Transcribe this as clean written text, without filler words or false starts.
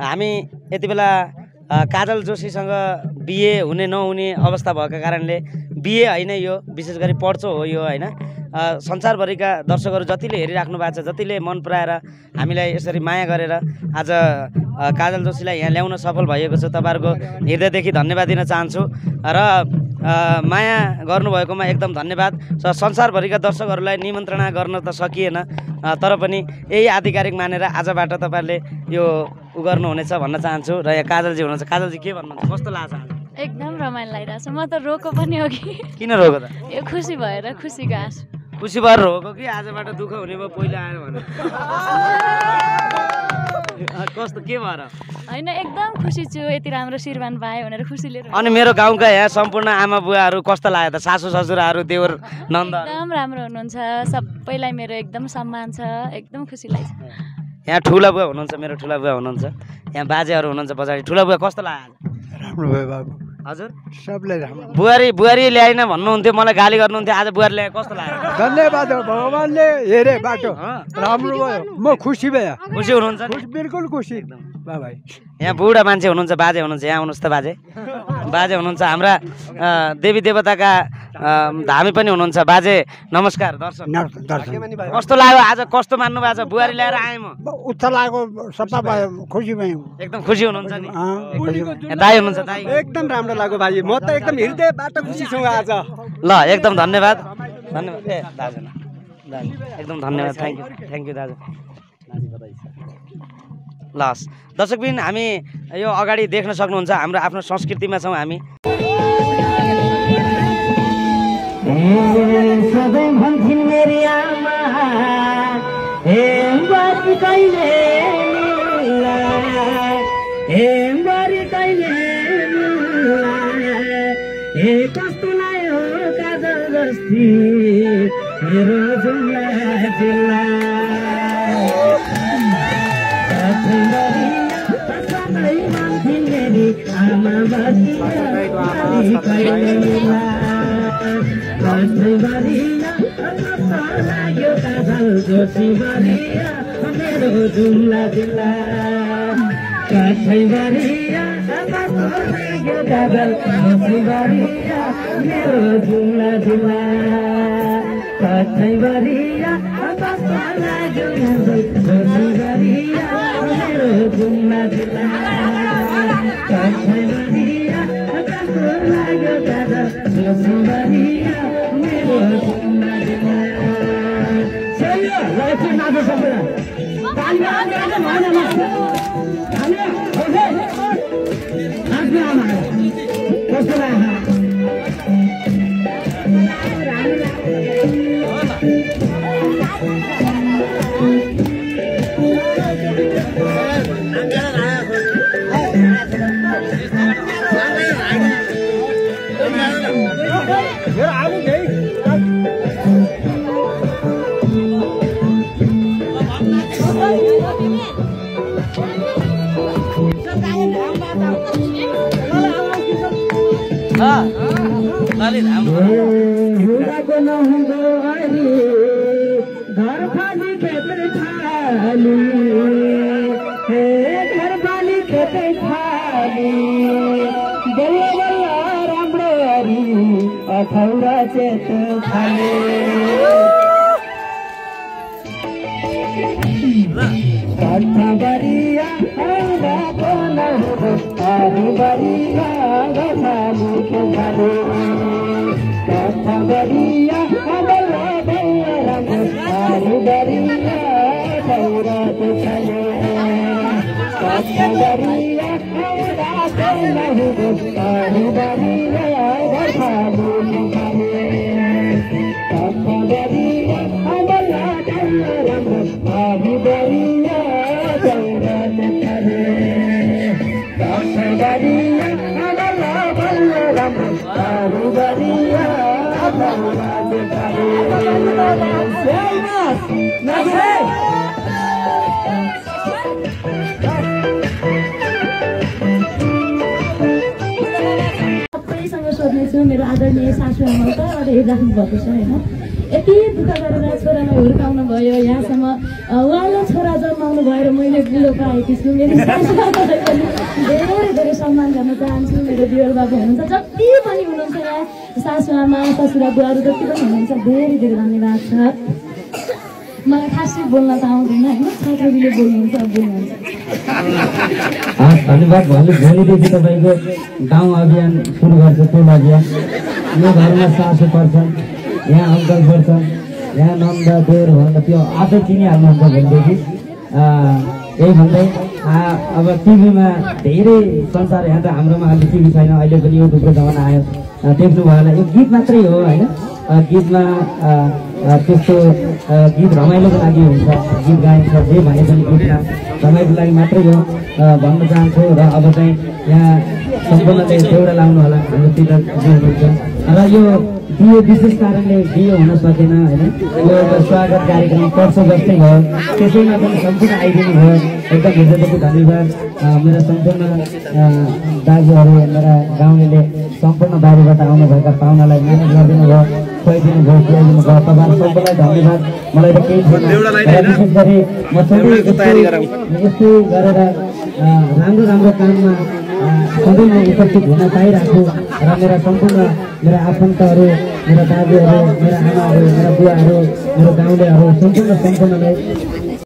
हामी यति बेला काजल जोशीसँग बीए हुने नहुने अवस्था भएको कारणले बीए हैन, यो विशेष गरी पढ्छो हो यो हैन। संसारभरिका दर्शकहरु जतिले हेरिराख्नु भएको छ, जतिले मन पराएर हामीलाई यसरी माया गरेर आज काजल जोशीलाई यहाँ ल्याउन सफल भएको छ, तपाईहरुको हृदयदेखि धन्यवाद दिन चाहन्छु र माया गर्नुभएकोमा एकदम धन्यवाद। संसारभरिका दर्शकहरुलाई निमन्त्रणा गर्न त सकिएन, तर पनि यही आधिकारिक मानेर आजबाट तपाईहरुले यो उ गर्नुहुनेछ भन्न चाहन्छु र यहाँ काजलजी हुनुहुन्छ। काजलजी के भन्नुहुन्छ, कस्तो लाग्छ? एकदम रमाइलो लागिरहेछ। म त रोको पनि हो कि किन रोको त? यो खुसी भएर, खुसीको आश, खुसी भएर रोको कि आजबाट दुःख हुने भयो पहिला आयो भने? कस्तो के भएर? हैन, एकदम खुसी छु, यति राम्रो श्रीमान पाए भनेर खुसीले। अनि मेरो गाउँका यहाँ सम्पूर्ण आमा बुवाहरू कस्तो लाग्यो त? सासू ससुराहरू, देवर नन्द एकदम राम्रो हुनुहुन्छ, सबैलाई मेरो एकदम सम्मान छ, एकदम खुसी लाग्छ। यहाँ ठुला बुवा हुनुहुन्छ, मेरो ठुला बुवा हुनुहुन्छ, यहाँ बाजेहरू हुनुहुन्छ पछाडि। ठुला बुवा कस्तो लाग्यो? राम्रो भयो बाबु। हजुर सबलाई राम्रो। बुहारी बुहारी ल्याएन भन्नुहुन्थ्यो, मलाई गाली गर्नुहुन्थ्यो, आज बुहारी ल्याए, कस्तो लाग्यो? धन्यवाद, भगवानले हेरे बाटो राम्रो भयो, म खुसी भए। खुसी हुनुहुन्छ? बिल्कुल खुसी एकदम। बाबाई यहाँ बुढा मान्छे हुनुहुन्छ, बाजे हुनुहुन्छ, यहाँ आउनुहोस् त बाजे। बाजे हुनुहुन्छ, हाम्रा देवी देवताका धामी पनि हुनुहुन्छ। बाजे नमस्कार। दर्शन कस्तो लाग्यो आज? कस्तो मान्नु भएको छ? बुहारी ल्याएर आएँ म, उत्ता लाग्यो, सफा भयो, खुसी भयो, एकदम खुसी हुनुहुन्छ नि? दाइ हुनुहुन्छ, दाइ एकदम राम्रो लाग्यो भाइ, म त एकदम हृदयबाट खुसी छु आज। ल एकदम धन्यवाद, धन्यवाद दाजु, एकदम धन्यवाद, थ्याङ्क यू, थ्याङ्क यू दाजु। लस् दर्शकबिन, हामी यो अगाडि देख्न सक्नुहुन्छ, हाम्रो आफ्नो संस्कृतिमा छौँ हामी। सबैसँग सोध्नेछु, मेरो आदरणीय सासूआमा त हेरिराख्नु भएको छ होइन, यति दुःख गरेर छोरालाई हुर्काउन भयो यहाँसम्म उहाँलाई छोरा जन्माउनु भएर मैले बुढो पाएँ त्यसको मेरो सासुआमालाई पनि धेरै धेरै सम्मान गर्न चाहन्छु। मेरो दिवर बाबु हुनुहुन्छ, जति पनि हुनुहुन्छ यहाँ सासुआमा ससुरा बुवाहरू जति पनि हुनुहुन्छ धेरै धेरै धन्यवाद छ। मलाई खासै बोल्न त आउँदैन हैन, छात्रजीले बोल्नुहुन्छ बोल्नुहुन्छ। धन्यवाद भन्नु भोलिदेखि तपाईको गाउँ अभियान सुरु गर्छ त्यो अभियान। यो घरमा सासु पर्छन्, यहाँ अंकल पर्छन्, यहाँ नन्दा देवर भन्दा त्यो आफै चिनिहाल्नुहुन्छ भनेदेखि यही भन्दै अब टिभीमा धेरै संसार यहाँ त हाम्रोमा अहिले टिभी छैन, अहिले पनि यो दुःखको जमाना आयो देख्नुभयो होला। यो गीत मात्रै हो हैन, गीतमा त्यस्तो गीत रमाइलोको लागि हुन्छ, गीत गाइन्छ जे भने पनि गीतमा रमाइलोको लागि मात्रै हो भन्न चाहन्छु। र अब चाहिँ यहाँ सम्पूर्णले एउटा लाउनु होला हाम्रो तिर हुनुहुन्छ र यो बिहे विशेष कारणले बिहे हुन सकेन हैन। यो एउटा स्वागत कार्यक्रम पर्छ जस्तै भयो, त्यसैमा पनि सम्पूर्ण आइदिनु भयो, एकदम धेरै धन्यवाद। मेरा सम्पूर्ण दाजुहरू मेरा गाउँलेले सम्पूर्ण बाहिरबाट आउनुभएका पाहुनालाई माया गरिदिनु भयो, खुवाइदिनु भयो, खुवाइदिनु भयो। तपाईँहरू सबैलाई धन्यवाद। मलाई त केही छैन, विशेष गरी म सधैँ यस्तो गरेर राम्रो राम्रो काममा सधैँ म उपस्थित हुन पाइरहेको र मेरा सम्पूर्ण मेरा आफन्तहरू मेरा दाजुहरू मेरा आमाहरू मेरा बुवाहरू मेरो गाउँलेहरू सम्पूर्णलाई